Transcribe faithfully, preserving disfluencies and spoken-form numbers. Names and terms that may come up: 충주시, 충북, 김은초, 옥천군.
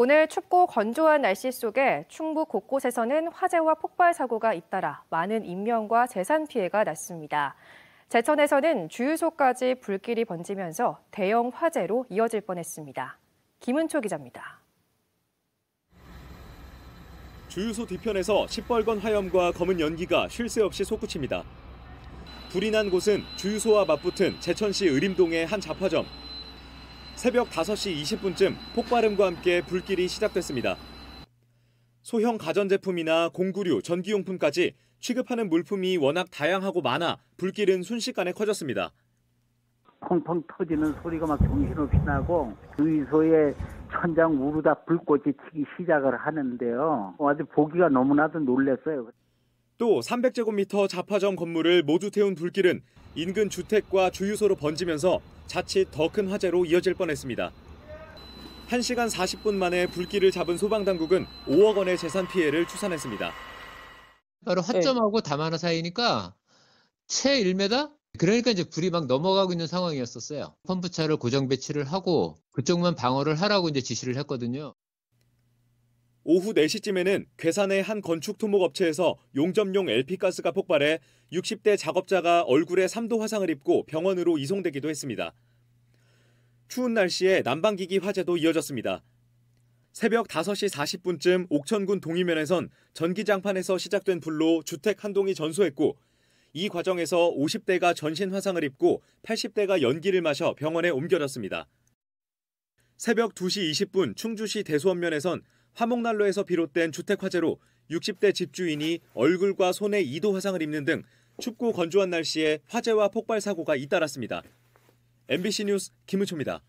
오늘 춥고 건조한 날씨 속에 충북 곳곳에서는 화재와 폭발 사고가 잇따라 많은 인명과 재산 피해가 났습니다. 제천에서는 주유소까지 불길이 번지면서 대형 화재로 이어질 뻔했습니다. 김은초 기자입니다. 주유소 뒤편에서 시뻘건 화염과 검은 연기가 쉴 새 없이 솟구칩니다. 불이 난 곳은 주유소와 맞붙은 제천시 의림동의 한 잡화점. 새벽 다섯 시 이십 분쯤 폭발음과 함께 불길이 시작됐습니다. 소형 가전제품이나 공구류, 전기용품까지 취급하는 물품이 워낙 다양하고 많아 불길은 순식간에 커졌습니다. 펑펑 터지는 소리가 막 정신없이 나고 주유소에 천장 우르다 불꽃이 튀기 시작을 하는데요. 아주 보기가 너무나도 놀랐어요. 또 삼백 제곱미터 잡화점 건물을 모두 태운 불길은 인근 주택과 주유소로 번지면서 자칫 더 큰 화재로 이어질 뻔했습니다. 한 시간 사십 분 만에 불길을 잡은 소방당국은 오억 원의 재산 피해를 추산했습니다. 바로 화점하고 담 하나 사이니까 채 일 미터? 그러니까 이제 불이 막 넘어가고 있는 상황이었었어요. 펌프차를 고정 배치를 하고 그쪽만 방어를 하라고 이제 지시를 했거든요. 오후 네 시쯤에는 괴산의 한 건축 토목업체에서 용접용 엘피가스가 폭발해 육십 대 작업자가 얼굴에 삼도 화상을 입고 병원으로 이송되기도 했습니다. 추운 날씨에 난방기기 화재도 이어졌습니다. 새벽 다섯 시 사십 분쯤 옥천군 동이면에선 전기장판에서 시작된 불로 주택 한 동이 전소했고 이 과정에서 오십 대가 전신 화상을 입고 팔십 대가 연기를 마셔 병원에 옮겨졌습니다. 새벽 두 시 이십 분 충주시 대수원면에선 화목난로에서 비롯된 주택 화재로 육십 대 집주인이 얼굴과 손에 이도 화상을 입는 등 춥고 건조한 날씨에 화재와 폭발 사고가 잇따랐습니다. 엠비씨 뉴스 김은초입니다.